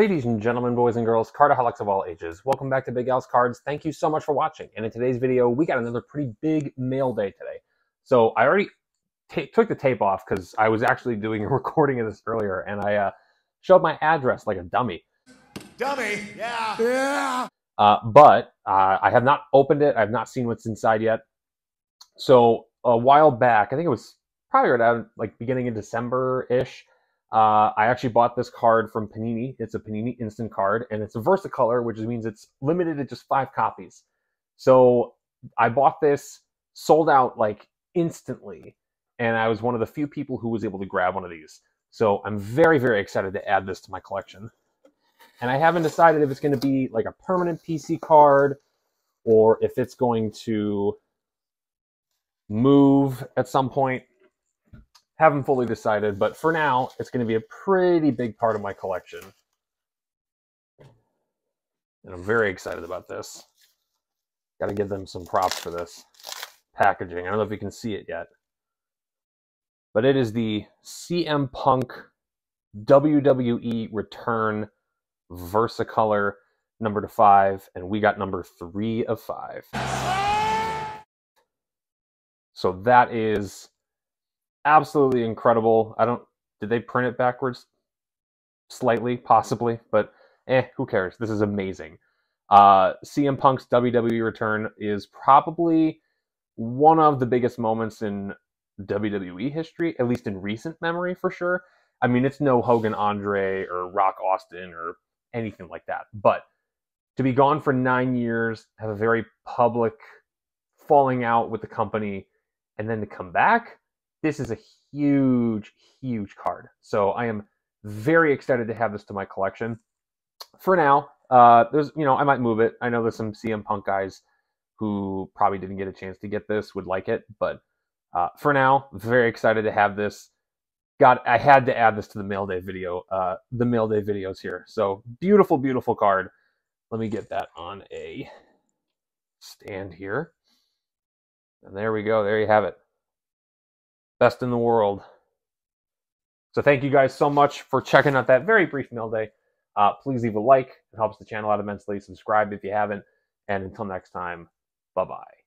Ladies and gentlemen, boys and girls, cardaholics of all ages, welcome back to Big Al's Cards. Thank you so much for watching. And in today's video, we got another pretty big mail day today. So I already took the tape off because I was actually doing a recording of this earlier, and I showed my address like a dummy. Dummy, yeah. Yeah. But I have not opened it. I have not seen what's inside yet. So a while back, I think it was probably around like beginning of December-ish, I actually bought this card from Panini. It's a Panini Instant card, and it's a VersaColor, which means it's limited to just 5 copies. So I bought this, sold out like instantly, and I was one of the few people who was able to grab one of these. So I'm very, very excited to add this to my collection. And I haven't decided if it's going to be like a permanent PC card or if it's going to move at some point. Haven't fully decided, but for now, it's going to be a pretty big part of my collection. And I'm very excited about this. Got to give them some props for this packaging. I don't know if you can see it yet. But it is the CM Punk WWE Return VersaColor number 5, and we got number 3 of 5. So that is absolutely incredible. Did they print it backwards? Slightly, possibly, but who cares? This is amazing. CM Punk's WWE return is probably one of the biggest moments in WWE history, at least in recent memory for sure. I mean, it's no Hogan Andre or Rock Austin or anything like that, but to be gone for 9 years, have a very public falling out with the company, and then to come back, this is a huge, huge card. So I am very excited to have this to my collection. For now, I might move it. I know there's some CM Punk guys who probably didn't get a chance to get this, would like it. But for now, very excited to have this. God, I had to add this to the mail day video, the mail day videos here. So beautiful, beautiful card. Let me get that on a stand here. And there we go. There you have it. Best in the world. So thank you guys so much for checking out that very brief mail day. Please leave a like. It helps the channel out immensely. Subscribe if you haven't. And until next time, bye-bye.